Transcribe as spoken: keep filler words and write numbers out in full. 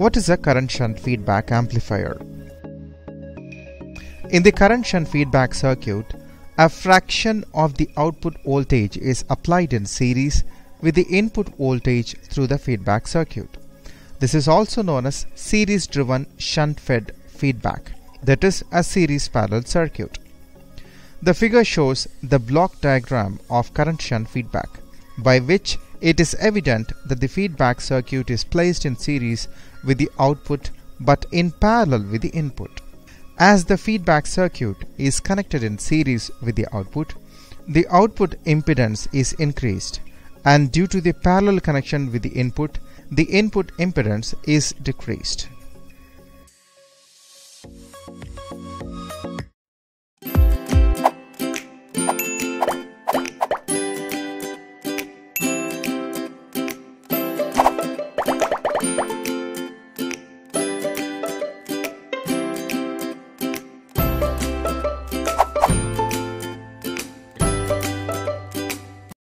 What is a current shunt feedback amplifier? In the current shunt feedback circuit, a fraction of the output voltage is applied in series with the input voltage through the feedback circuit. This is also known as series-driven shunt-fed feedback, that is a series parallel circuit. The figure shows the block diagram of current shunt feedback, by which it is evident that the feedback circuit is placed in series with the output but in parallel with the input. As the feedback circuit is connected in series with the output, the output impedance is increased, and due to the parallel connection with the input, the input impedance is decreased.